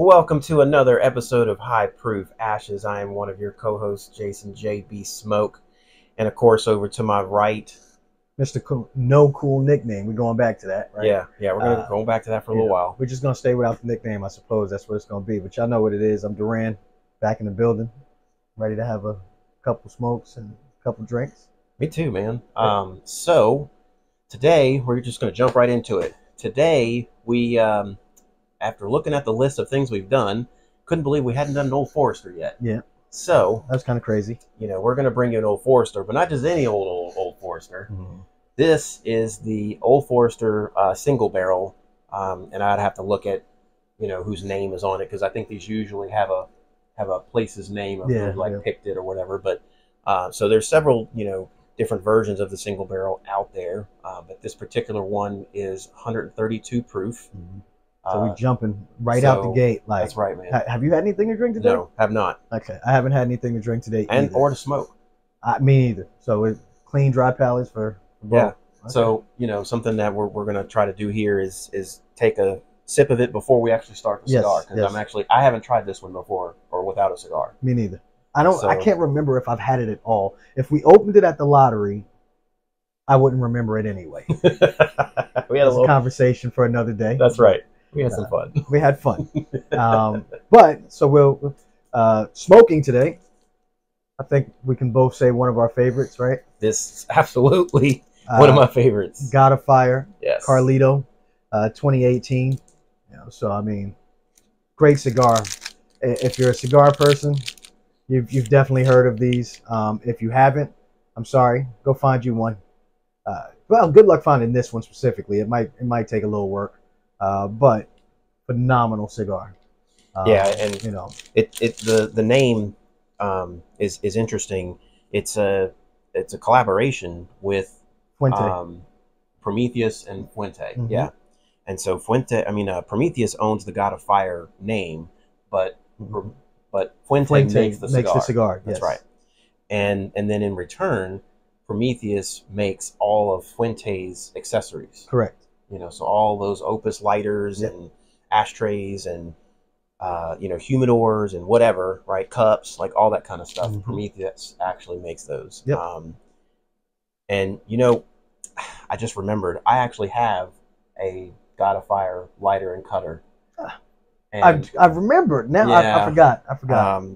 Welcome to another episode of High Proof Ashes. I am one of your co-hosts, Jason J.B. Smoke. And, of course, over to my right... Mr. Cool, no cool nickname. We're going back to that, right? Yeah, we're going back to that for a little while. We're just going to stay without the nickname, I suppose. That's what it's going to be. But y'all know what it is. I'm Duran, back in the building, ready to have a couple smokes and a couple drinks. Me too, man. Yeah. So, today, we're just going to jump right into it. Today, we... After looking at the list of things we've done, couldn't believe we hadn't done an Old Forester yet. Yeah. So. That's kind of crazy. You know, we're going to bring you an Old Forester, but not just any old Forester. Mm-hmm. This is the Old Forester single barrel, and I'd have to look at, you know, whose name is on it, because I think these usually have a place's name of who, like, picked it or whatever. But so there's several, you know, different versions of the single barrel out there, but this particular one is 132 proof. Mm-hmm. So we're jumping out the gate. Like, that's right, man. Have you had anything to drink today? No, have not. Okay, I haven't had anything to drink today either. Or to smoke. Me either. So it's clean, dry palates for both. Yeah. Okay. So, you know, something that we're going to try to do here is take a sip of it before we actually start the cigar. Because I haven't tried this one before or without a cigar. Me neither. I can't remember if I've had it at all. If we opened it at the lottery, I wouldn't remember it anyway. We had a little conversation for another day. That's right. We had some fun. We had fun. But, so we'll, smoking today, I think we can both say one of our favorites, right? This is absolutely one of my favorites. God of Fire. Yes. Carlito, 2018. You know, so, I mean, great cigar. If you're a cigar person, you've definitely heard of these. If you haven't, I'm sorry. Go find you one. Well, good luck finding this one specifically. It might take a little work. But phenomenal cigar. Yeah, and you know, the name is interesting. It's a collaboration with Fuente. Prometheus and Fuente. Mm-hmm. Yeah, and so Prometheus owns the God of Fire name, but Fuente makes the cigar. That's right. And then in return, Prometheus makes all of Fuente's accessories. Correct. You know, so all those Opus lighters and ashtrays and, you know, humidors and whatever, right? Cups, like all that kind of stuff. Mm-hmm. Prometheus actually makes those. Yep. And, you know, I just remembered, I actually have a God of Fire lighter and cutter. And I remembered. Now I forgot.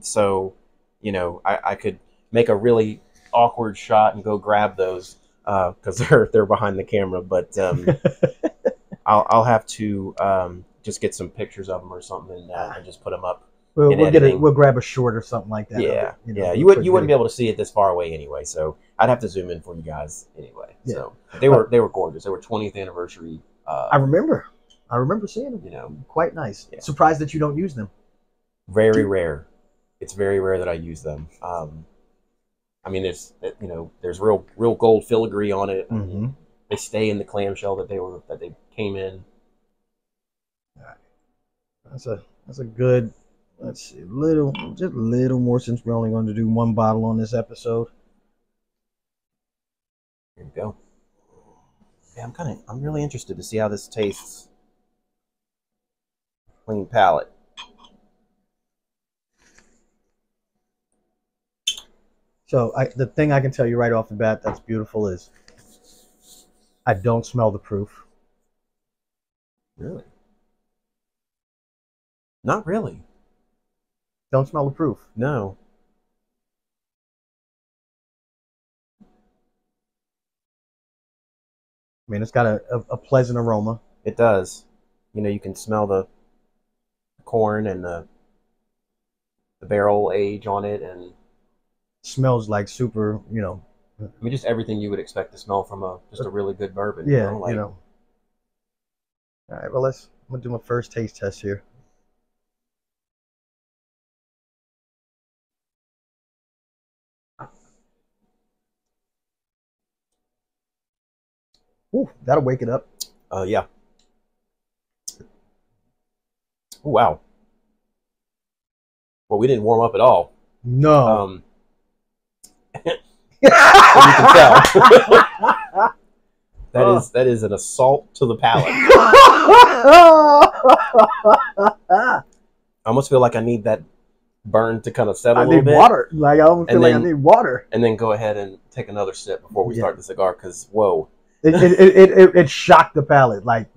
So, you know, I could make a really awkward shot and go grab those. Because they're behind the camera, but I'll have to just get some pictures of them or something and just put them up. We'll grab a short or something like that. Yeah, you know, you wouldn't be able to see it this far away anyway, so I'd have to zoom in for you guys anyway. Yeah. So they were gorgeous. They were 20th anniversary. I remember seeing them. You know, quite nice. Yeah. Surprised that you don't use them. Very rare. It's very rare that I use them. I mean, there's real gold filigree on it. Mm-hmm. I mean, they stay in the clamshell that they came in. All right. That's a good. Let's see, just a little more, since we're only going to do one bottle on this episode. Here we go. Yeah, I'm really interested to see how this tastes. Clean palate. So the thing I can tell you right off the bat that's beautiful is I don't smell the proof. Really? Not really. Don't smell the proof. No. I mean, it's got a pleasant aroma. It does. You know, you can smell the corn and the barrel age on it, and smells like super, you know. I mean, just everything you would expect to smell from a really good bourbon. Yeah, you know. Like, you know. All right, well, I'm gonna do my first taste test here. Ooh, that'll wake it up. Yeah. Ooh, wow. Well, we didn't warm up at all. No. So you can tell. that is an assault to the palate. I almost feel like I need that burn to kind of settle a little bit. I need water. Like, I almost feel like I need water. And then go ahead and take another sip before we start the cigar, because, whoa. It shocked the palate. Like,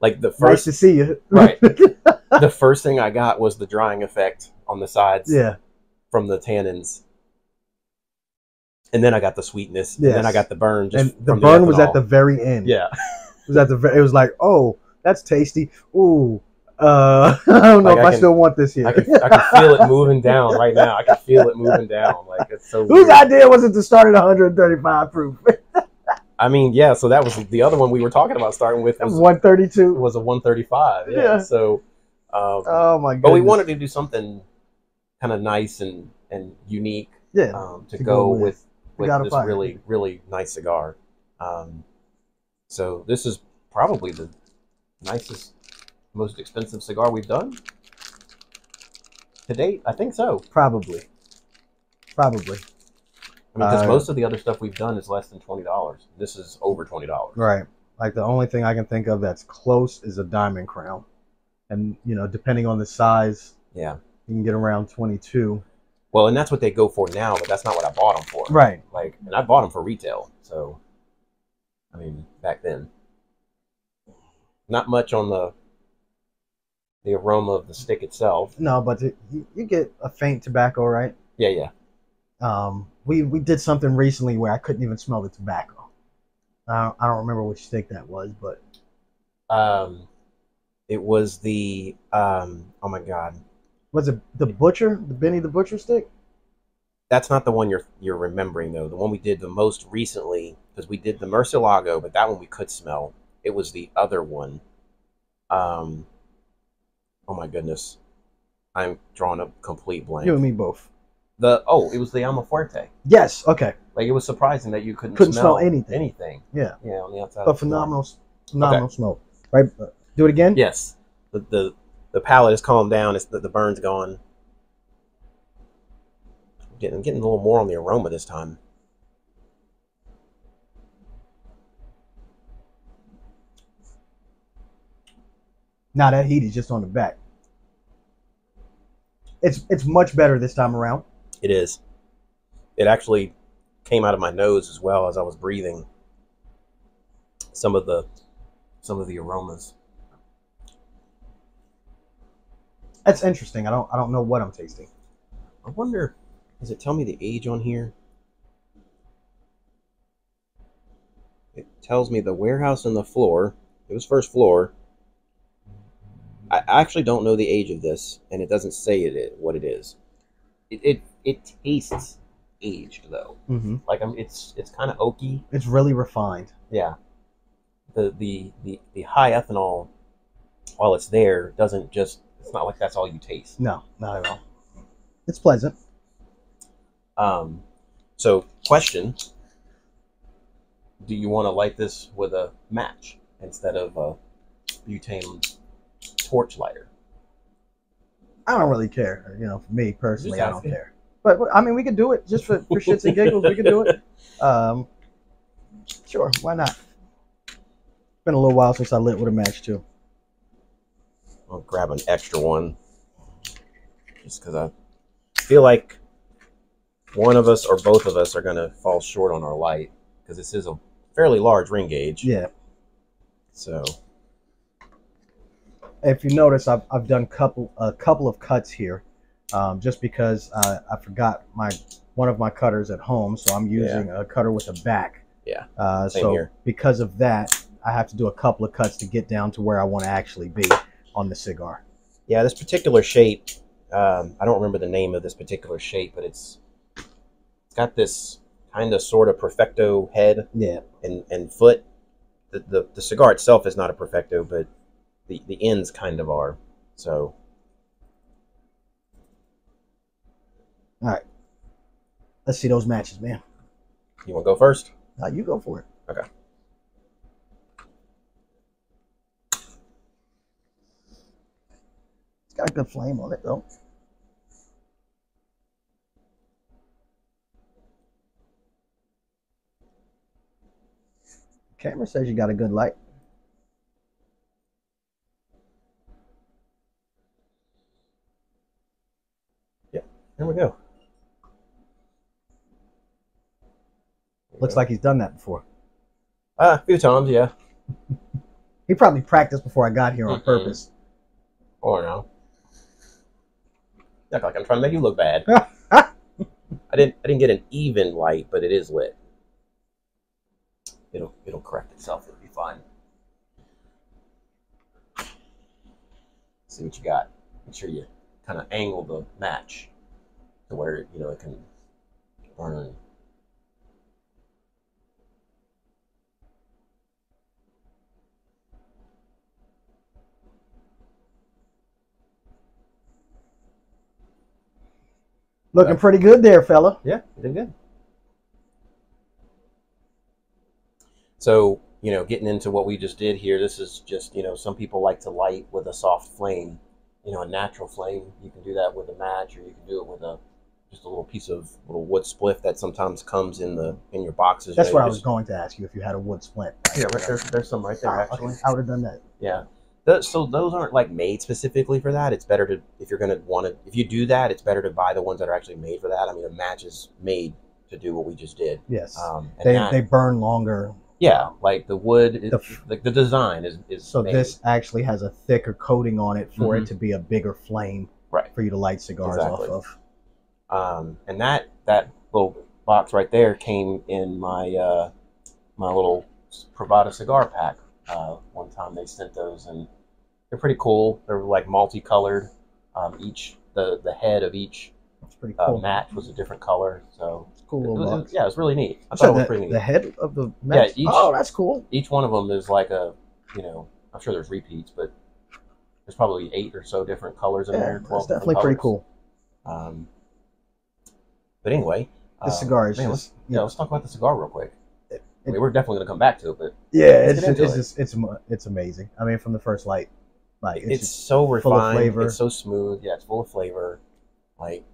like the first, nice to see you. Right. The first thing I got was the drying effect on the sides. Yeah. From the tannins. And then I got the sweetness. Yes. And then I got the burn. Just and the burn was at the very end. Yeah. It was at the. It was like, oh, that's tasty. Ooh. I don't know like if I still want this here. I can feel it moving down right now. I can feel it moving down. Like, it's so. Whose idea was it to start at 135 proof? I mean, yeah. So that was the other one we were talking about starting with. Was 132. Was a 135. Yeah. So. Oh my god. But we wanted to do something kind of nice and unique. Yeah. To go with this really, really nice cigar. So this is probably the nicest, most expensive cigar we've done to date. I think so. Probably. I mean, because most of the other stuff we've done is less than $20. This is over $20. Right. Like, the only thing I can think of that's close is a Diamond Crown. And, you know, depending on the size, yeah, you can get around 22. Well, and that's what they go for now, but that's not what I bought them for. Right. Like, and I bought them for retail. So, I mean, back then. Not much on the aroma of the stick itself. No, but you get a faint tobacco, right? Yeah, yeah. We did something recently where I couldn't even smell the tobacco. I don't remember which stick that was, but... it was the... oh, my God. Was it the Butcher? The Benny the Butcher stick? That's not the one you're remembering, though. The one we did the most recently, because we did the Murcielago, but that one we could smell. It was the other one. Oh, my goodness. I'm drawing a complete blank. You and me both. It was the Alma Fuerte. Yes, okay. Like, it was surprising that you couldn't smell anything. Yeah. Yeah, on the outside. But phenomenal smoke. Right? Do it again? Yes. The palate is calmed down. It's the burn's gone. I'm getting a little more on the aroma this time. Now that heat is just on the back. It's much better this time around. It is. It actually came out of my nose as well as I was breathing. Some of the aromas. That's interesting. I don't know what I'm tasting. I wonder, does it tell me the age on here? It tells me the warehouse and the floor. It was first floor. I actually don't know the age of this, and it doesn't say what it is. It tastes aged, though. Mm-hmm. Like, it's kind of oaky. It's really refined. Yeah. The high ethanol, while it's there, doesn't just. It's not like that's all you taste. No, not at all. It's pleasant. So, question. Do you want to light this with a match instead of a butane torch lighter? I don't really care. You know, for me personally, I don't care. But, I mean, we could do it just for shits and giggles. We could do it. Sure, why not? It's been a little while since I lit with a match, too. I'll grab an extra one just because I feel like one of us or both of us are going to fall short on our light because this is a fairly large ring gauge. Yeah. So. If you notice, I've done a couple of cuts here just because I forgot one of my cutters at home, so I'm using a cutter with a back. Yeah. So here. Because of that, I have to do a couple of cuts to get down to where I want to actually be on the cigar. Yeah, this particular shape, I don't remember the name of this particular shape, but it's got this kind of sort of perfecto head and foot. The cigar itself is not a perfecto, but the ends kind of are. So all right, let's see those matches, man. You want to go first? No, you go for it. Okay. Got a good flame on it, though. Camera says you got a good light. Looks like he's done that before. A few times, yeah. He probably practiced before I got here on purpose. Or no. Act like I'm trying to make you look bad. I didn't get an even light, but it is lit. It'll correct itself. It'll be fine. See what you got. Make sure you kind of angle the match to where it can burn. Looking pretty good there, fella. Yeah, you did good. So, getting into what we just did here, this is just, some people like to light with a soft flame, a natural flame. You can do that with a match, or you can do it with just a little piece of wood spliff that sometimes comes in your boxes. That's what I was going to ask you, if you had a wood splint. Yeah, there's some right there, actually. I would have done that. Yeah. So those aren't like made specifically for that. It's better to, if you do that, it's better to buy the ones that are actually made for that. I mean, a match is made to do what we just did. Yes. They burn longer. Yeah. Like the wood, the design is so made. This actually has a thicker coating on it for it to be a bigger flame for you to light cigars off of. And that little box right there came in my, my little Provada cigar pack. One time they sent those, and they're pretty cool. They're like multicolored. The head of each match was a different color. So it's cool. Yeah, it's really neat. I thought it was pretty neat. The head of the match. Yeah, oh, that's cool. Each one of them is like a, I'm sure there's repeats, but there's probably 8 or so different colors in there. That's definitely pretty cool. But anyway, the cigar is let's talk about the cigar real quick. I mean, we're definitely going to come back to it, but yeah, it's amazing. I mean, from the first light, like it's so refined, full of flavor. It's so smooth. Yeah, it's full of flavor. Like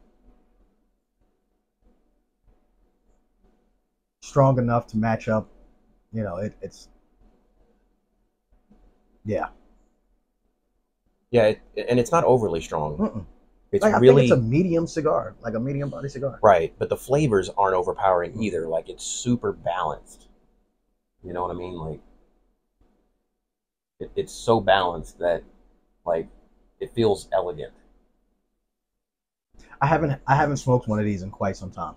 strong enough to match up. And it's not overly strong. It's like, I think it's a medium cigar, like a medium body cigar. Right, but the flavors aren't overpowering either. Like it's super balanced. You know what I mean? Like, it's so balanced that, like, it feels elegant. I haven't smoked one of these in quite some time.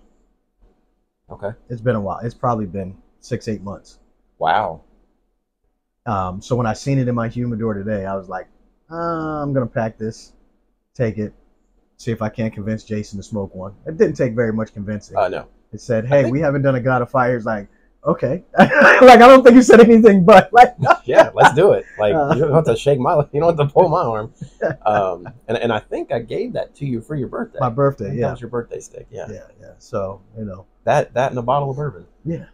Okay. It's been a while. It's probably been 6-8 months. Wow. So when I seen it in my humidor today, I was like, I'm gonna pack this, take it, see if I can't convince Jason to smoke one. It didn't take very much convincing. No. It said, "Hey, we haven't done a God of Fire." It's like, okay. Like, I don't think you said anything, but like, yeah, let's do it. Like, you don't have to shake my, you don't have to pull my arm. And I think I gave that to you for your birthday. My birthday, yeah. That was your birthday stick, yeah. Yeah, yeah. So, that and a bottle of bourbon. Yeah.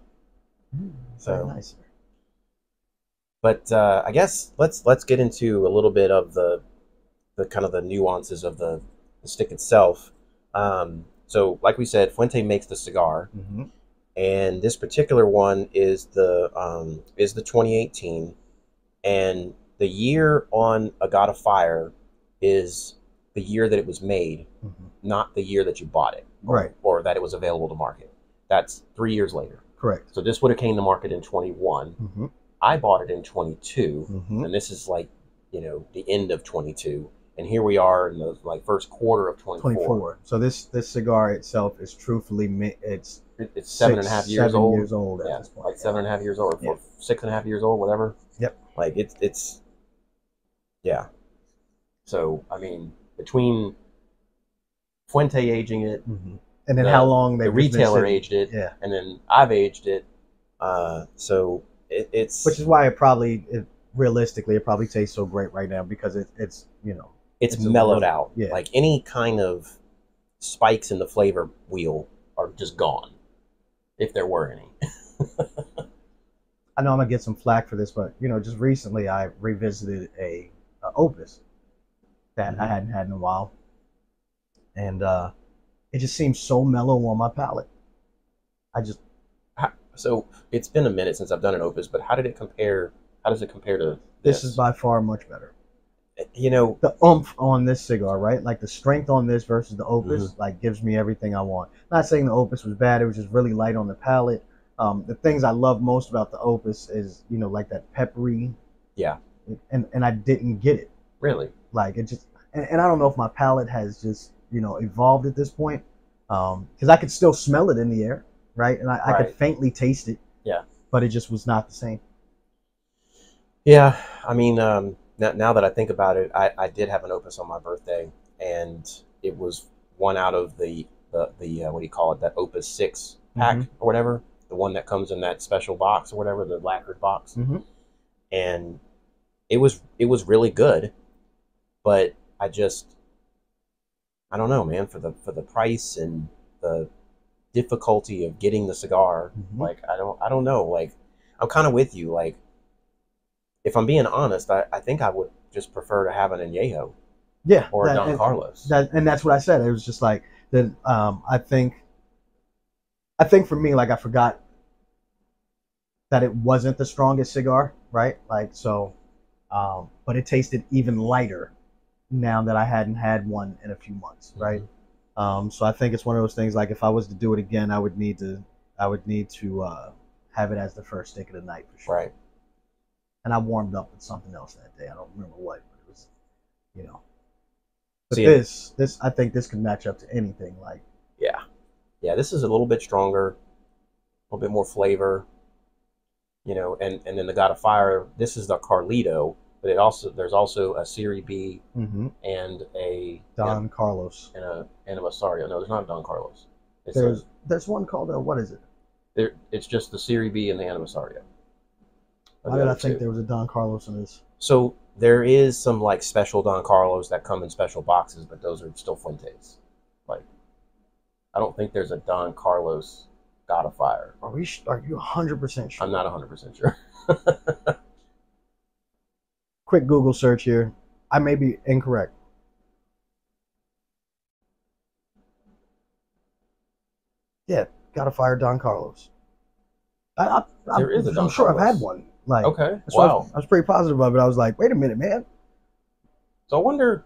So nice. But I guess let's get into a little bit of the kind of the nuances of the stick itself. So, like we said, Fuente makes the cigar. And this particular one is the 2018, and the year on A God of Fire is the year that it was made, not the year that you bought it, or that it was available to market. That's 3 years later. Correct. So this would have came to market in 21. I bought it in 22, and this is like the end of 22, and here we are in the first quarter of 24. So this cigar itself is truthfully it's 7.5 years old at this point. Like 7.5 years old, or 6.5 years old, whatever. Yep. Like it's yeah. So I mean, between Fuente aging it, and then how long the retailer aged it, and then I've aged it. So it's which is why it probably realistically it probably tastes so great right now, because it's mellowed out. Yeah. Like any kind of spikes in the flavor wheel are just gone. If there were any. I know I'm gonna get some flack for this, but just recently I revisited a Opus that I hadn't had in a while, and it just seems so mellow on my palate. So it's been a minute since I've done an Opus, but how did it compare? How does it compare to this? This is by far much better. The oomph on this cigar, right? Like the strength on this versus the Opus, like gives me everything I want. Not saying the Opus was bad; it was just really light on the palate. The things I love most about the Opus is, you know, like that peppery. Yeah. And I didn't get it. Really? Like, it just, and I don't know if my palate has just, you know, evolved at this point. Because I could still smell it in the air, right? And I could faintly taste it. Yeah. But it just was not the same. Yeah. I mean, now that I think about it, I did have an Opus on my birthday, and it was one out of the what do you call it, that Opus 6 pack, mm-hmm. or whatever, the one that comes in that special box or whatever, the lacquered box, mm-hmm. and it was really good, but I don't know, man, for the price and the difficulty of getting the cigar, mm-hmm. like I don't know, like I'm kind of with you, like if I'm being honest, I think I would just prefer to have an añejo. Yeah, or that, Don Carlos. And that's what I said. It was just like that. I think for me, like I forgot that it wasn't the strongest cigar, right? Like so, but it tasted even lighter now that I hadn't had one in a few months, right? Mm-hmm. So I think it's one of those things. Like if I was to do it again, I would need to have it as the first stick of the night for sure. Right. And I warmed up with something else that day. I don't remember what, but it was, you know. But so, yeah. This, I think this could match up to anything. Like, yeah, this is a little bit stronger, a little bit more flavor, you know. And then the God of Fire. This is the Carlito, but there's also a Serie B, mm-hmm. and a Don Carlos and a Masario. No, there's not a Don Carlos. There's one called a, what is it? There, it's just the Serie B and the Masario. Why did I think there was a Don Carlos in this? So there is some like special Don Carlos that come in special boxes, but those are still Fuentes. Like, I don't think there's a Don Carlos God of Fire. Are you 100% sure? I'm not 100% sure. Quick Google search here. I may be incorrect. Yeah, God of Fire, Don Carlos. I'm sure I've had one. Like, okay, so wow. I was pretty positive of it. I was like, wait a minute, man. So I wonder.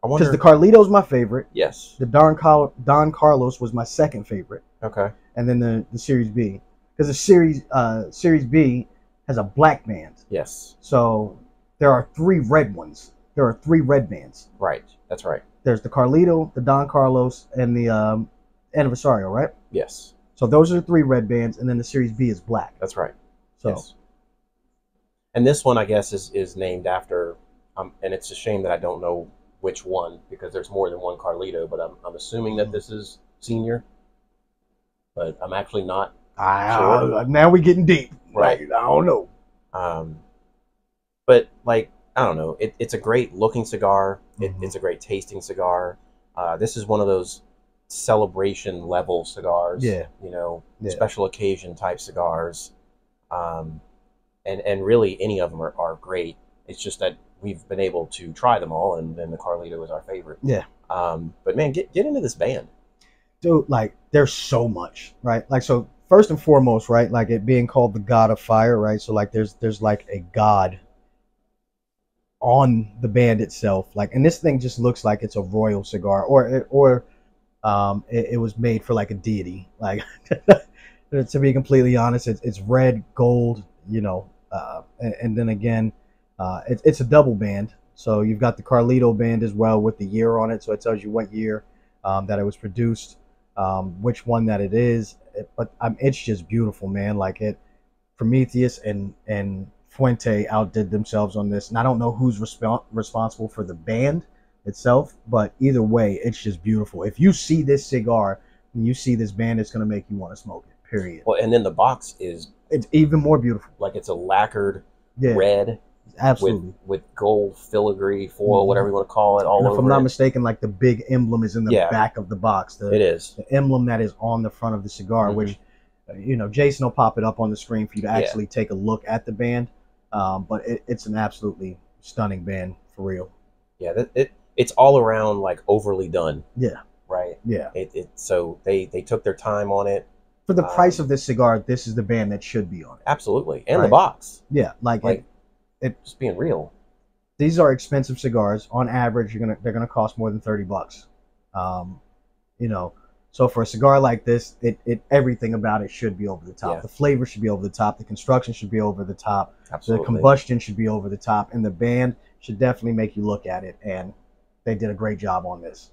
Because the Carlito's my favorite. Yes. The Don Carlos was my second favorite. Okay. And then the Series B. Because the Series B has a black band. Yes. So there are three red ones. There are three red bands. Right. That's right. There's the Carlito, the Don Carlos, and the Anniversario, right? Yes. So those are the three red bands, and then the Series B is black. That's right. So. Yes. And this one, I guess, is named after, and it's a shame that I don't know which one, because there's more than one Carlito, but I'm assuming that this is Senior, but I'm actually not sure. Now we're getting deep. Right. Like, I don't know. But, like, I don't know. It's a great looking cigar. Mm-hmm. It's a great tasting cigar. This is one of those celebration level cigars. Yeah. You know, yeah. Special occasion type cigars. And really any of them are great. It's just that we've been able to try them all, and then the Carlito is our favorite. Yeah. But man, get into this band, dude. Like, there's so much, right? Like, so first and foremost, right? Like, it being called the God of Fire, right? So like there's like a god on the band itself, like, and this thing just looks like it's a royal cigar, or it was made for like a deity, like. To be completely honest, it's red, gold, you know, and then again, it's a double band. So you've got the Carlito band as well with the year on it. So it tells you what year that it was produced, which one that it is. But it's just beautiful, man. Like, it, Prometheus and Fuente outdid themselves on this. And I don't know who's responsible for the band itself, but either way, it's just beautiful. If you see this cigar and you see this band, it's going to make you want to smoke it. Period. Well, and then the box is even more beautiful. Like, it's a lacquered red, absolutely, with gold filigree foil, mm-hmm. whatever you want to call it, all over. If I'm not mistaken, like, the big emblem is in the back of the box. It is the emblem that is on the front of the cigar, mm-hmm. which, you know, Jason will pop it up on the screen for you to actually take a look at the band. But it's an absolutely stunning band, for real. Yeah, it's all around like overly done. Yeah. Right. Yeah. So they took their time on it. For the price of this cigar, this is the band that should be on it. Absolutely. And right? The box. Yeah. Like it just being real. These are expensive cigars. On average, they're gonna cost more than $30. You know, So for a cigar like this, everything about it should be over the top. Yeah. The flavor should be over the top. The construction should be over the top. Absolutely. The combustion should be over the top. And the band should definitely make you look at it. And they did a great job on this.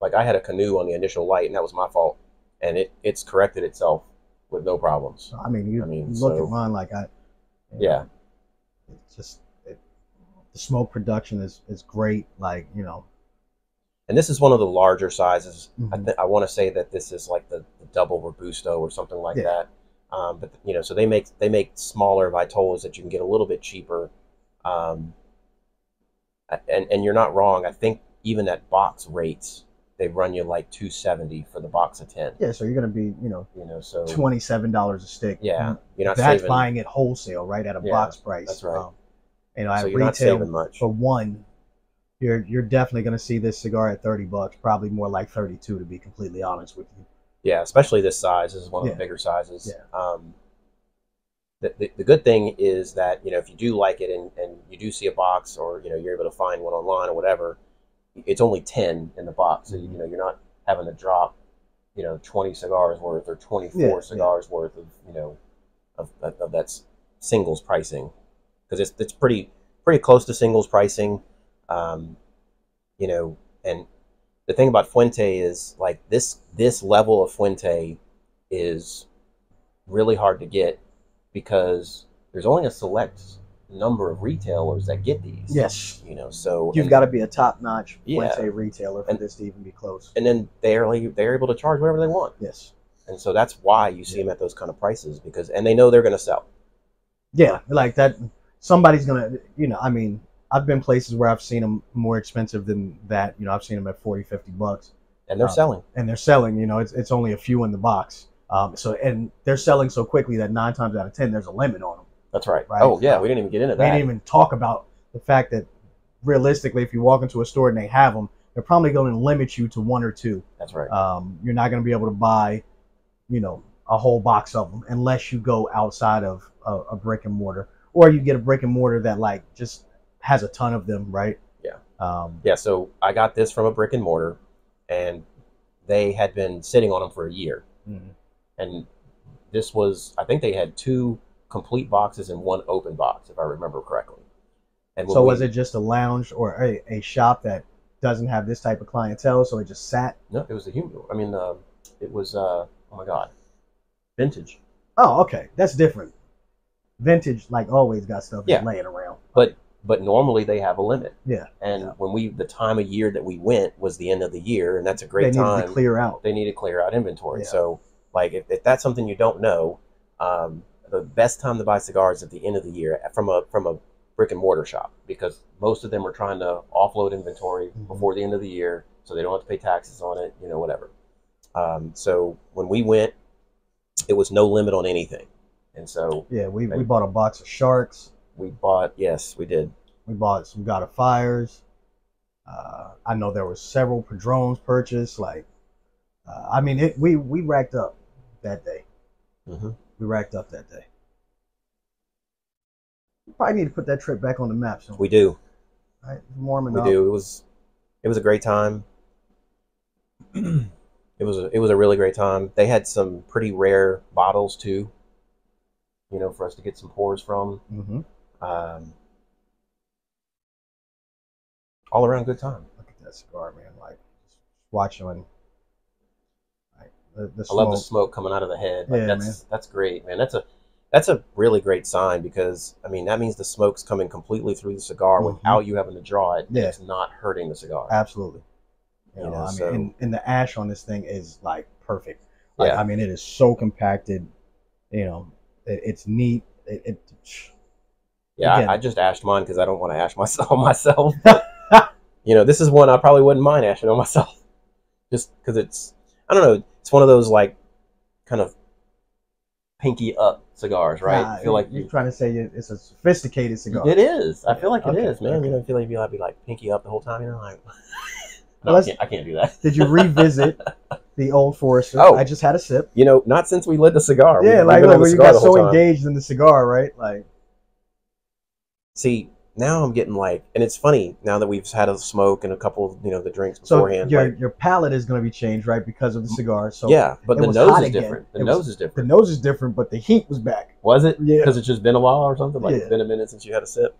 Like, I had a canoe on the initial light, and that was my fault. And it's corrected itself with no problems. I mean, you look at mine like yeah. It's just, the smoke production is great. Like, you know. And this is one of the larger sizes. Mm-hmm. I want to say that this is like the double Robusto or something like that. But you know, so they make smaller Vitolas that you can get a little bit cheaper. And you're not wrong. I think even at box rates, they run you like $270 for the box of 10. Yeah, so you're going to be so $27 a stick. Yeah, you're not saving. Buying it wholesale, right, at a box price. That's right. So you're not saving much for one. You're definitely going to see this cigar at $30, probably more like $32 to be completely honest with you. Yeah, especially this size. This is one of the bigger sizes. Yeah. The good thing is that, you know, if you do like it and you do see a box, or, you know, you're able to find one online or whatever, it's only 10 in the box. So, you know, you're not having to drop, you know, 20 cigars worth or 24 cigars worth of, you know, of that singles pricing. Because it's pretty close to singles pricing. You know, and the thing about Fuente is, like, this level of Fuente is really hard to get because there's only a select number of retailers that get these. Yes. You know, so you've got to be a top-notch Fuente retailer for this to even be close. And then they're able to charge whatever they want. Yes. And so that's why you see them at those kind of prices, because and they know they're going to sell. Yeah, like that. Somebody's going to, you know, I mean, I've been places where I've seen them more expensive than that. You know, I've seen them at $40, $50, and they're selling. And they're selling. You know, it's only a few in the box. So and they're selling so quickly that 9 times out of 10, there's a limit on them. That's right. Right? Oh yeah, we didn't even get into that. We didn't even talk about the fact that realistically, if you walk into a store and they have them, they're probably going to limit you to 1 or 2. That's right. You're not going to be able to buy, you know, a whole box of them unless you go outside of a brick and mortar, or you get a brick and mortar that like just has a ton of them, right? Yeah. So I got this from a brick and mortar, and they had been sitting on them for a year. Mm-hmm. And this was, I think they had 2 complete boxes and 1 open box, if I remember correctly. And so was it just a lounge or a shop that doesn't have this type of clientele, so it just sat? No, it was a human. I mean, it was, oh my God, vintage. Oh, okay. That's different. Vintage, like, always got stuff just laying around. But normally they have a limit. Yeah. And when the time of year that we went was the end of the year, and that's a great time. They need to clear out. They need to clear out inventory. Yeah. So, like, if that's something you don't know, the best time to buy cigars is at the end of the year from a brick and mortar shop, because most of them are trying to offload inventory before the end of the year, so they don't have to pay taxes on it, you know, whatever. So when we went, it was no limit on anything, and so we bought a box of Sharks. We bought, yes, we did. We bought some God of Fires. I know there were several Padrons purchased. Like, I mean, we racked up that day. Mm-hmm. We racked up that day. We probably need to put that trip back on the map. So we do. Right, warming up. We do. It was a great time. It was a really great time. They had some pretty rare bottles too, you know, for us to get some pours from. Mm-hmm. All around good time. Look at that cigar, man. Like, just watching the smoke. I love the smoke coming out of the head. Like, that's great, man. That's a really great sign, because I mean, that means the smoke's coming completely through the cigar without you having to draw it. Yeah. It's not hurting the cigar. Absolutely. You know, I mean, so, and the ash on this thing is like perfect. Like, I mean, it is so compacted, you know, it's neat. I just ashed mine because I don't want to ash myself. But, you know, this is one I probably wouldn't mind ashing on myself, just because it's, I don't know, it's one of those like kind of pinky up cigars, right? I feel like you're trying to say it's a sophisticated cigar. It is. I feel like it is, man. Okay. You know, I feel like you'll be like pinky up the whole time. You know, like no, I can't do that. Did you revisit the Old Forester? Oh, I just had a sip. You know, not since we lit the cigar. Yeah, like, you got so engaged in the cigar, right? Like, see, Now I'm getting like, and it's funny now that we've had a smoke and a couple of, you know, the drinks beforehand. So your palate is going to be changed, right, because of the cigar. So yeah, but the nose is different. The nose is different. The nose is different, but the heat was back. Was it? Yeah. Because it's just been a while or something? Like it's been a minute since you had a sip?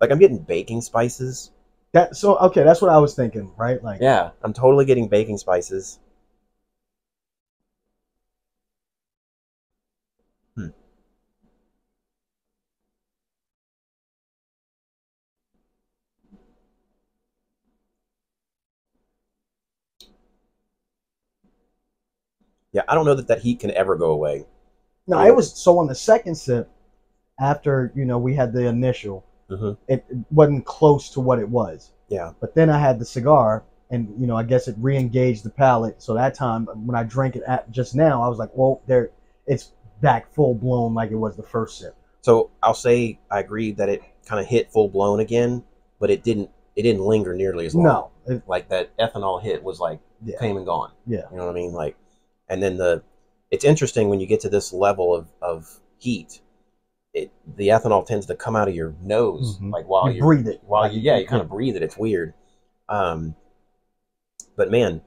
Like I'm getting baking spices. So, okay, that's what I was thinking, right? Like, yeah, I'm totally getting baking spices. Yeah, I don't know that that heat can ever go away. No, it was so on the second sip after, you know, we had the initial, it wasn't close to what it was. Yeah. But then I had the cigar and, you know, I guess it re-engaged the palate. So that time when I drank it at just now, I was like, well, there, it's back full blown like it was the first sip. So I'll say I agree that it kind of hit full blown again, but it didn't linger nearly as long. No. Like that ethanol hit was like came and gone. Yeah. You know what I mean? Like. And then it's interesting when you get to this level of heat, the ethanol tends to come out of your nose, like while you breathe it. While you, you kind of breathe it. It's weird, but man,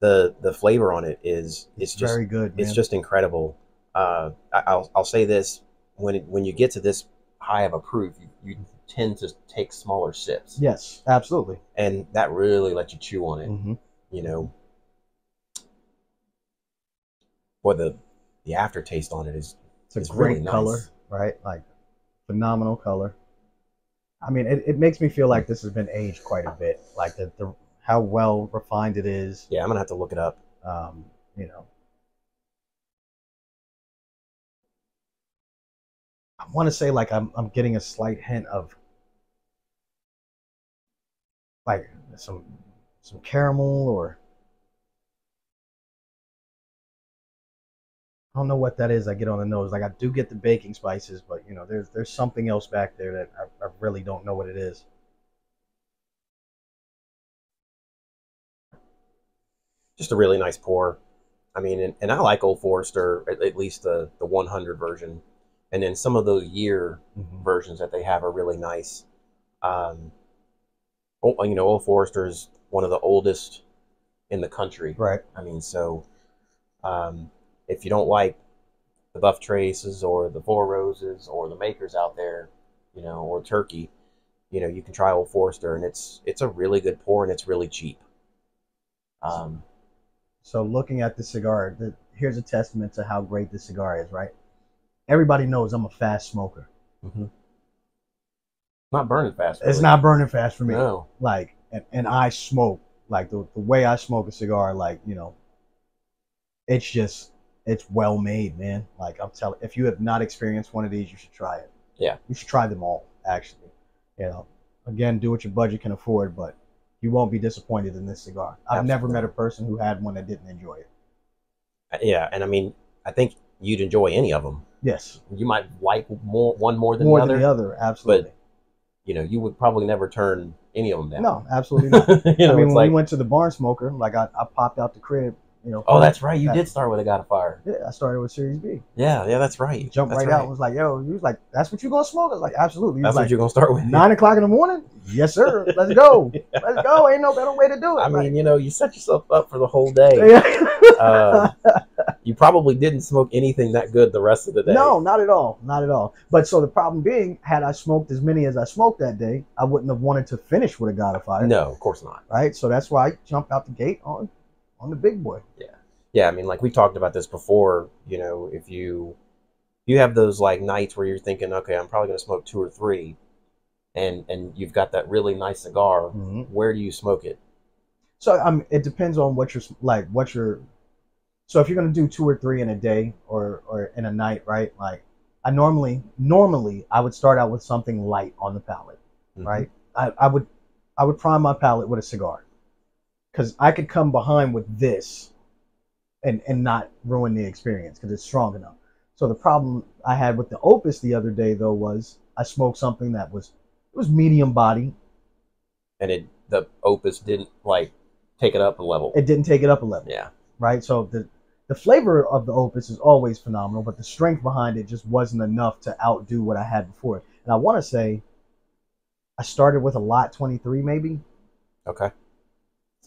the flavor on it is it's just very good. Man. It's just incredible. I'll say this: when you get to this high of a proof, you tend to take smaller sips. Yes, absolutely. And that really lets you chew on it. You know. Boy, the aftertaste on it is great really nice. Color, right? Like phenomenal color. I mean, it makes me feel like this has been aged quite a bit, like the how well refined it is. Yeah, I'm gonna have to look it up. You know, I want to say like I'm getting a slight hint of like some caramel or. I don't know what that is I get on the nose. Like I do get the baking spices, but you know, there's something else back there that I really don't know what it is. Just a really nice pour. I mean, and I like Old Forester, at least the 100 version. And then some of those year versions that they have are really nice. You know, Old Forester is one of the oldest in the country. Right. I mean, so... if you don't like the Buff Traces or the Four Roses or the makers out there, you know, or Turkey, you know, you can try Old Forester, and it's a really good pour, and it's really cheap. So looking at the cigar, here's a testament to how great this cigar is, right? Everybody knows I'm a fast smoker. Not burning fast. It's not burning fast for me. No. Like, and I smoke like the way I smoke a cigar, like, you know, it's just. It's well made, man. Like I'm telling, if you have not experienced one of these, you should try it. Yeah, you should try them all. Actually, you know, again, do what your budget can afford, but you won't be disappointed in this cigar. Absolutely. I've never met a person who had one that didn't enjoy it. Yeah, and I mean, I think you'd enjoy any of them. Yes, you might like one more than the other. Absolutely. But you know, you would probably never turn any of them down. No, absolutely not. You know, I mean, when like... we went to the Barn Smoker, like I popped out the crib. You know, oh, that's right. You did start with a God of Fire. Yeah, I started with Series B. Yeah, yeah, that's right. Jumped right out and was like, yo, you was like, that's what you're going to smoke? I was like, absolutely. That's what you're going to start with. 9 o'clock in the morning? Yes, sir. Let's go. Let's go. Ain't no better way to do it. I mean, you know, you set yourself up for the whole day. You probably didn't smoke anything that good the rest of the day. No, not at all. Not at all. But so the problem being, had I smoked as many as I smoked that day, I wouldn't have wanted to finish with a God of Fire. No, of course not. Right? So that's why I jumped out the gate on the big boy. Yeah. Yeah, I mean, like we talked about this before, you know, if you have those like nights where you're thinking, okay, I'm probably going to smoke 2 or 3 and you've got that really nice cigar, where do you smoke it? So it depends on what you're like, so if you're going to do 2 or 3 in a day or in a night, right? Like I normally I would start out with something light on the palate, right? I would prime my palate with a cigar. Because I could come behind with this and not ruin the experience because it's strong enough. So the problem I had with the Opus the other day, though, was I smoked something that was medium body. And the Opus didn't, like, take it up a level. It didn't take it up a level. Yeah. Right? So the flavor of the Opus is always phenomenal, but the strength behind it just wasn't enough to outdo what I had before. And I want to say I started with a Lot 23, maybe. Okay.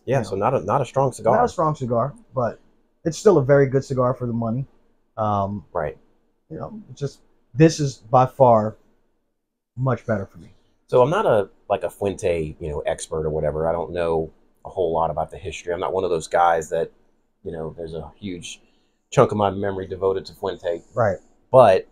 Yeah, so not a strong cigar. Not a strong cigar, but it's still a very good cigar for the money. Right. You know, it's just this is by far much better for me. So I'm not like a Fuente, you know, expert or whatever. I don't know a whole lot about the history. I'm not one of those guys that, you know, there's a huge chunk of my memory devoted to Fuente. Right. But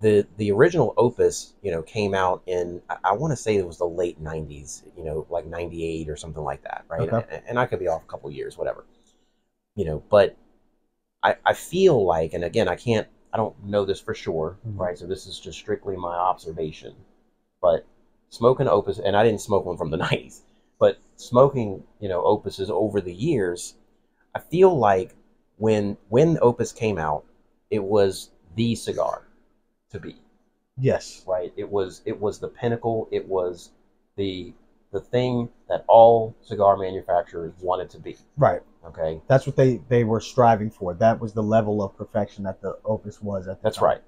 the original Opus, you know, came out in, I want to say it was the late 90s, you know, like 98 or something like that, right? Okay. And I could be off a couple of years, whatever. You know, but I feel like, and again, I don't know this for sure, mm-hmm. right? So this is just strictly my observation. But smoking Opus, and I didn't smoke one from the 90s, but smoking, you know, Opuses over the years, I feel like when Opus came out, it was the cigar to be. Yes. Right? It was the pinnacle. It was the thing that all cigar manufacturers wanted to be. Right. Okay. That's what they were striving for. That was the level of perfection that the Opus was at the time. That's right.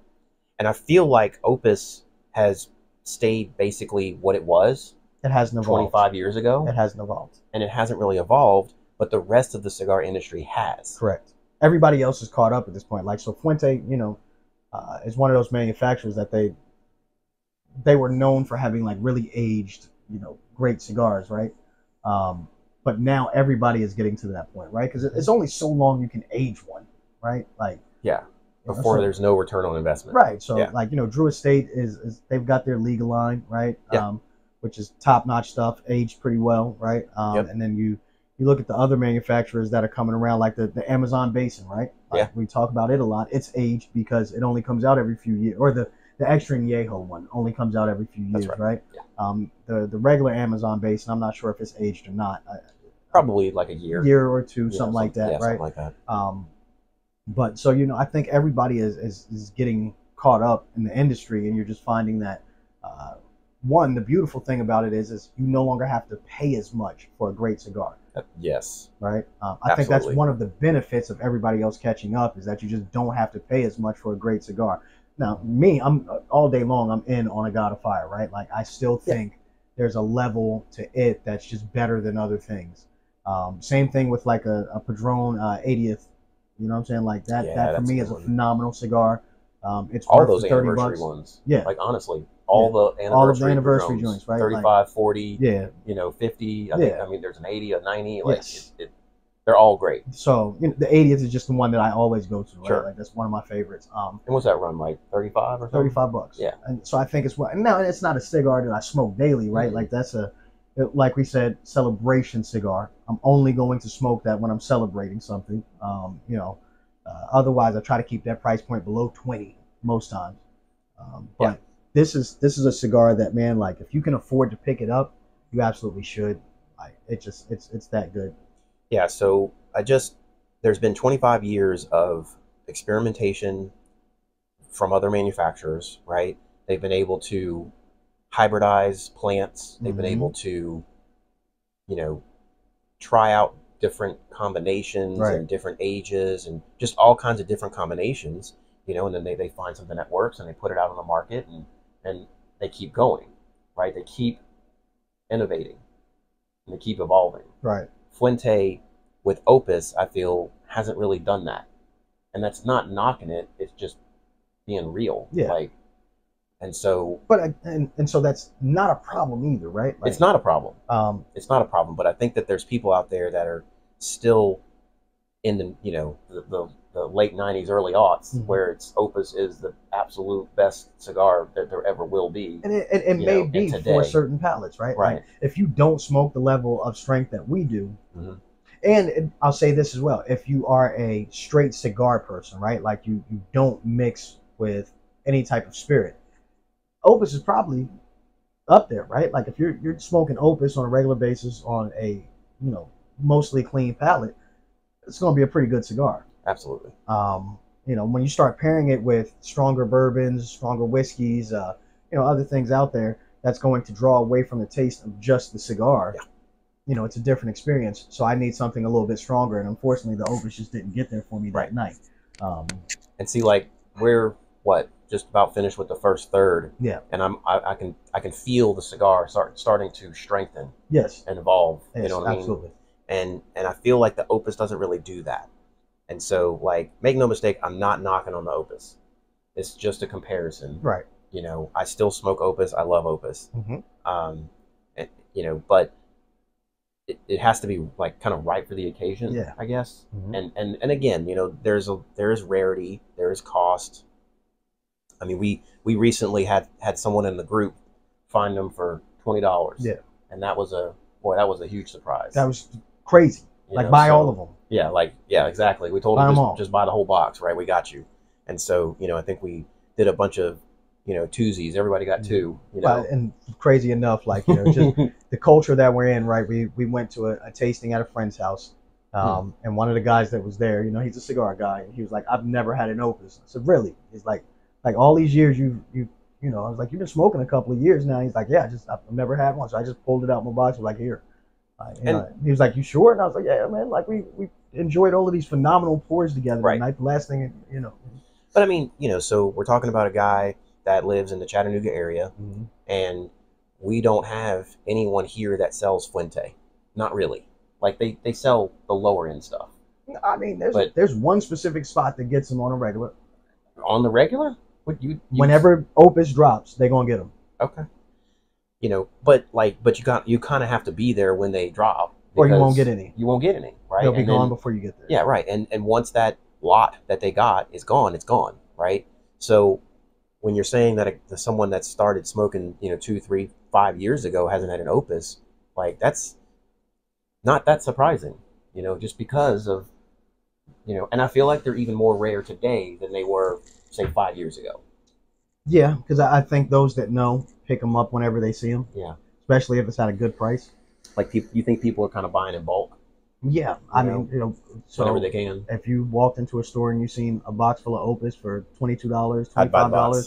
And I feel like Opus has stayed basically what it was. It hasn't evolved. 25 years ago. It hasn't evolved. And it hasn't really evolved, but the rest of the cigar industry has. Correct. Everybody else is caught up at this point. Like, so Fuente, you know, is one of those manufacturers that they were known for having like really aged, you know, great cigars, right? But now everybody is getting to that point, right? Because it's only so long you can age one, right? Like, yeah, before there's no return on investment, right? So yeah. Like, you know, Drew Estate is they've got their legal line, right? Yeah. Which is top-notch stuff, aged pretty well, right? Yep. And then you look at the other manufacturers that are coming around, like the Amazon Basin, right? Like, yeah. We talk about it a lot. It's aged because it only comes out every few years. Or the Extra Añejo one only comes out every few years, right? Yeah. The regular Amazon Basin, I'm not sure if it's aged or not. Probably like a year. Year or two, yeah, something like that, yeah, right? Something like that. But so, you know, I think everybody is getting caught up in the industry, and you're just finding that, one, the beautiful thing about it is you no longer have to pay as much for a great cigar. Yes. Right? I think that's one of the benefits of everybody else catching up, is that you just don't have to pay as much for a great cigar. Now, me, I'm all day long, I'm in on a God of Fire, right? Like, I still think there's a level to it that's just better than other things. Same thing with like a Padron 80th, you know what I'm saying? Like that for me is a phenomenal cigar. It's all worth those $30 ones. Yeah. Like, honestly. All of the anniversary joints, right? 35, like, 40, yeah. You know, 50. I mean, there's an 80, a 90. Like, yes. They're all great. So, you know, the 80th is just the one that I always go to, right? Sure. Like, that's one of my favorites. And what's that run, like 35 or something? $35. Yeah. And so I think it's well. Now, it's not a cigar that I smoke daily, right? Mm-hmm. Like, that's like we said, celebration cigar. I'm only going to smoke that when I'm celebrating something. You know, otherwise I try to keep that price point below 20 most times. But this is a cigar that, man, like, if you can afford to pick it up, you absolutely should. Like, it's that good. Yeah. So there's been 25 years of experimentation from other manufacturers, right? They've been able to hybridize plants. They've mm-hmm. been able to, you know, try out different combinations and different ages and just all kinds of different combinations, you know, and then they find something that works and they put it out on the market, and they keep going, right? They keep innovating, and they keep evolving. Right. Fuente with Opus, I feel, hasn't really done that. And that's not knocking it, it's just being real. Yeah. Like, and so... But, and so that's not a problem either, right? Like, it's not a problem. It's not a problem, but I think that there's people out there that are still in the, you know, the late 90s, early aughts, mm-hmm. where it's Opus is the absolute best cigar that there ever will be. And it may be for certain palates, right? Right. Like, if you don't smoke the level of strength that we do, mm-hmm. and I'll say this as well, if you are a straight cigar person, right? Like, you don't mix with any type of spirit, Opus is probably up there, right? Like, if you're smoking Opus on a regular basis on a, you know, mostly clean palate, it's going to be a pretty good cigar. Absolutely. You know, when you start pairing it with stronger bourbons, stronger whiskeys, you know, other things out there, that's going to draw away from the taste of just the cigar. Yeah. You know, it's a different experience. So I need something a little bit stronger. And unfortunately, the Opus just didn't get there for me that night. And see, like, we're, what, just about finished with the first third. Yeah. And I can feel the cigar starting to strengthen. Yes. And evolve. Yes, you know what absolutely. I mean? And I feel like the Opus doesn't really do that. And so, like, make no mistake, I'm not knocking on the Opus. It's just a comparison. Right. You know, I still smoke Opus. I love Opus. Mm-hmm. And, you know, but it has to be, like, kind of right for the occasion, yeah. I guess. Mm-hmm. And again, you know, there is rarity, there is cost. I mean, we recently had someone in the group find them for $20. Yeah. And that was a huge surprise. That was crazy. Like, buy all of them. Yeah, like, yeah, exactly. We told them just buy the whole box, right? We got you. And so, you know, I think we did a bunch of, you know, twosies. Everybody got two, you know. Well, and crazy enough, like, you know, just the culture that we're in, right? We went to a tasting at a friend's house. And one of the guys that was there, you know, he's a cigar guy. And he was like, I've never had an Opus. I said, really? He's like all these years you know, I was like, you've been smoking a couple of years now. He's like, yeah, I've never had one. So I just pulled it out of my box. I was like, here. And he was like, you sure? And I was like, yeah, man, like we enjoyed all of these phenomenal pours together. Right. Tonight. The last thing, you know. But I mean, you know, so we're talking about a guy that lives in the Chattanooga area, mm-hmm. and we don't have anyone here that sells Fuente. Not really. Like, they sell the lower end stuff. I mean, there's one specific spot that gets them on a regular. On the regular? Whenever Opus drops, they're going to get them. Okay. You know, but you kind of have to be there when they drop, or you won't get any. You won't get any, right? They'll be gone before you get there. Yeah, right. And once that lot that they got is gone, it's gone, right? So when you're saying that someone that started smoking, you know, 2, 3, 5 years ago hasn't had an Opus, like, that's not that surprising, you know, just because of, you know, and I feel like they're even more rare today than they were, say, 5 years ago. Yeah, because I think those that know pick them up whenever they see them. Yeah, especially if it's at a good price. Like, you think people are kind of buying in bulk. Yeah, I mean, you know, so whenever they can. If you walked into a store and you seen a box full of Opus for $22, $25, I'm probably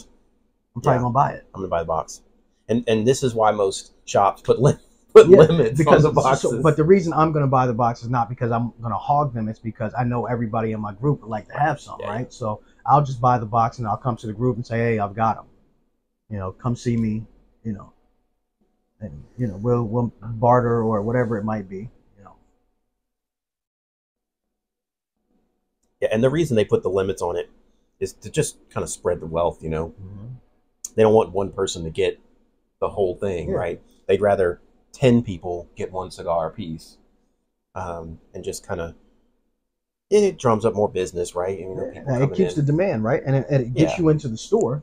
gonna buy it. I'm gonna buy the box, and this is why most shops put limits because on the boxes. So, but the reason I'm gonna buy the box is not because I'm gonna hog them. It's because I know everybody in my group would like to have some, right? So I'll just buy the box and I'll come to the group and say, hey, I've got them. You know, come see me, you know, and, you know, we'll barter or whatever it might be, you know. Yeah, and the reason they put the limits on it is to just kind of spread the wealth, you know. Mm-hmm. They don't want one person to get the whole thing, right? They'd rather 10 people get one cigar apiece, and just kind of, it drums up more business, right? You know, it keeps the demand, right? And it gets you into the store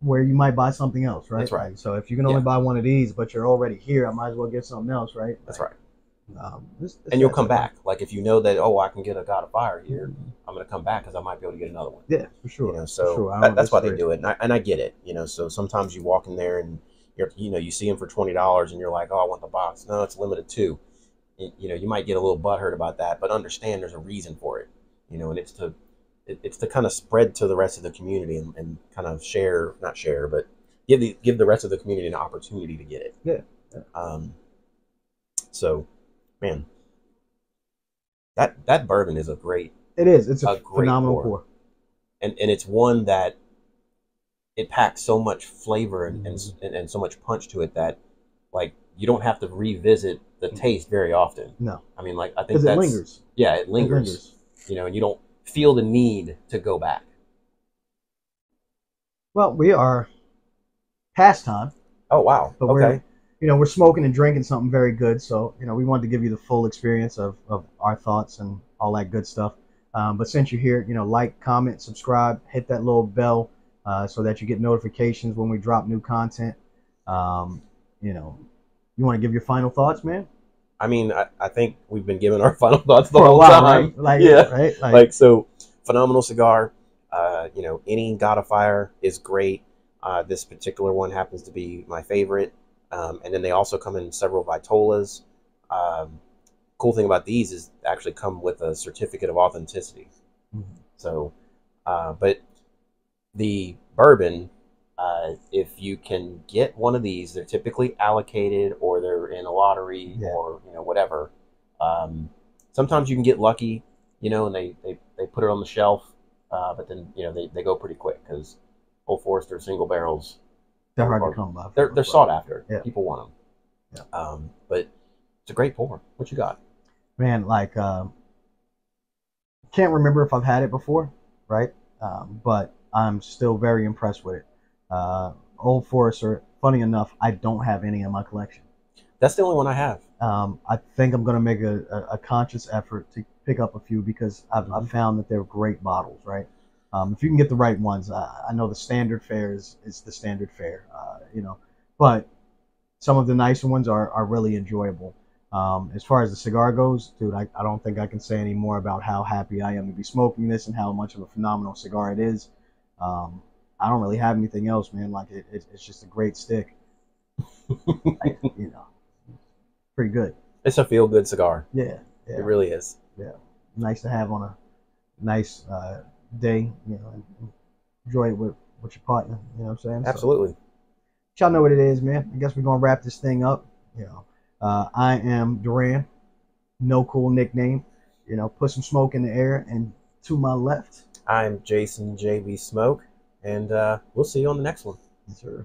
where you might buy something else, right? That's right. So if you can only buy one of these, but you're already here, I might as well get something else, right? That's right. And you'll come back. Like, if you know that, oh, I can get a God of Fire here, I'm going to come back because I might be able to get another one. Yeah, for sure. You know, so that's why they do it. And I get it. You know, so sometimes you walk in there and, you see them for $20 and you're like, oh, I want the box. No, it's limited to. You know, you might get a little butthurt about that, but understand there's a reason for it, you know, and it's to kind of spread to the rest of the community and kind of not share, but give the rest of the community an opportunity to get it. Yeah. So, man, that bourbon is a great. It is. It's a phenomenal pour. And it's one that it packs so much flavor and so much punch to it that, like, you don't have to revisit the taste very often. No. I mean, like, I think that's... Because it lingers. Yeah, it lingers. You know, and you don't feel the need to go back. Well, we are past time. Oh, wow. But we're, you know, we're smoking and drinking something very good. So, you know, we wanted to give you the full experience of our thoughts and all that good stuff. But since you're here, you know, like, comment, subscribe, hit that little bell so that you get notifications when we drop new content. You know... You want to give your final thoughts, man? I mean, I think we've been giving our final thoughts the whole time. Right? Like, yeah. Right? Like, so, phenomenal cigar. You know, any God of Fire is great. This particular one happens to be my favorite. And then they also come in several Vitolas. Cool thing about these is they actually come with a certificate of authenticity. Mm-hmm. So, but the bourbon... if you can get one of these, they're typically allocated or they're in a lottery or, you know, whatever. Sometimes you can get lucky, you know, and they put it on the shelf, but then, you know, they go pretty quick because Old Forester single barrels. They're hard to come by. They're sought after. Yeah. People want them. Yeah. But it's a great pour. What you got? Man, like, can't remember if I've had it before, right? But I'm still very impressed with it. Old Forester, funny enough, I don't have any in my collection. That's the only one I have. I think I'm going to make a conscious effort to pick up a few because I've found that they're great bottles, right? If you can get the right ones, I know the standard fare is the standard fare, you know. But some of the nicer ones are really enjoyable. As far as the cigar goes, dude, I don't think I can say any more about how happy I am to be smoking this and how much of a phenomenal cigar it is. I don't really have anything else, man. Like, it's just a great stick. You know, pretty good. It's a feel-good cigar. Yeah, yeah. It really is. Yeah. Nice to have on a nice day, you know, and enjoy it with your partner, you know what I'm saying? Absolutely. So, y'all know what it is, man. I guess we're going to wrap this thing up, you know. I am Duran, no cool nickname, you know, put some smoke in the air, and to my left, I'm Jason JB Smoke, and we'll see you on the next one. Yes, sir.